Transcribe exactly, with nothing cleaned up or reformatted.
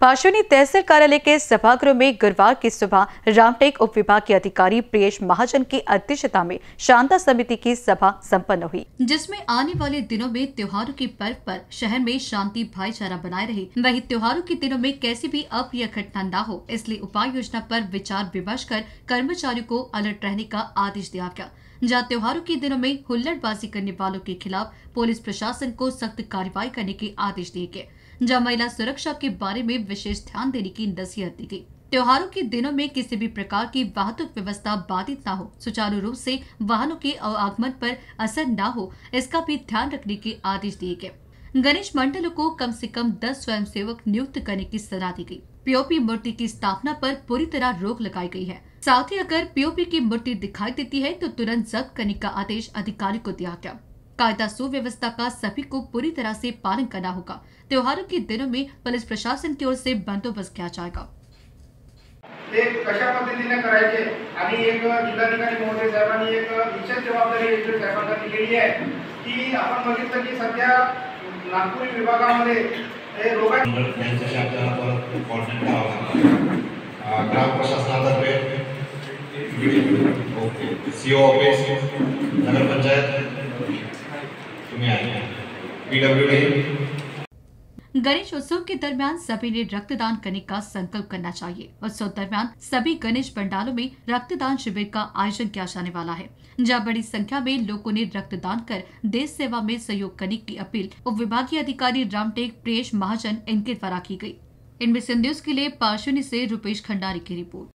पाशौनी तहसील कार्यालय के सभागृह में गुरुवार की सुबह रामटेक उप विभाग के अधिकारी परेश महाजन की अध्यक्षता में शानदार समिति की सभा संपन्न हुई, जिसमें आने वाले दिनों में त्योहारों के पर्व पर शहर में शांति भाईचारा बनाए रहे, वहीं त्योहारों के दिनों में कैसी भी अप्रिय घटना न हो, इसलिए उपाय योजना पर विचार विमर्श कर कर्मचारियों को अलर्ट रहने का आदेश दिया गया। जहाँ त्योहारों के दिनों में हुल्लड़बाजी करने वालों के खिलाफ पुलिस प्रशासन को सख्त कार्रवाई करने के आदेश दिए गए, जहाँ महिला सुरक्षा के बारे में विशेष ध्यान देने की नसीहत दी गई। त्योहारों के दिनों में किसी भी प्रकार की वाहतुक व्यवस्था बाधित न हो, सुचारू रूप से वाहनों के आवागमन पर असर न हो, इसका भी ध्यान रखने के आदेश दिए गए। गणेश मंडलों को कम से कम दस स्वयंसेवक नियुक्त करने की सलाह दी गई। पीओपी मूर्ति की स्थापना पर पूरी तरह रोक लगाई गई है, साथ ही अगर पीओपी की मूर्ति दिखाई देती है तो तुरंत जब्त करने का आदेश अधिकारी को दिया गया। कायदा सुव्यवस्था का सभी को पूरी तरह से पालन करना होगा। त्योहारों के दिनों में पुलिस प्रशासन की ओर से बंदोबस्त किया जाएगा। एक कशा पद्धतीने करायचे आणि एक जिल्हाधिकारी महोदय साहेबांनी एक विशेष जबाबदारी साहेबांना दिलेली आहे की आपण बघितलं की सध्या नागपूर विभागामध्ये ग्राम प्रशासनातर्फे सीओ ऑफिस नगर पंचायत गणेश उत्सव के दरमियान सभी ने रक्तदान करने का संकल्प करना चाहिए। उत्सव दरमियान सभी गणेश पंडालों में रक्तदान शिविर का आयोजन किया जाने वाला है, जहां बड़ी संख्या में लोगों ने रक्तदान कर देश सेवा में सहयोग करने की अपील उप विभागीय अधिकारी रामटेक परेश महाजन इनके द्वारा की गई। इनमें से न्यूज के लिए पाशौनी से रूपेश खंडारी की रिपोर्ट।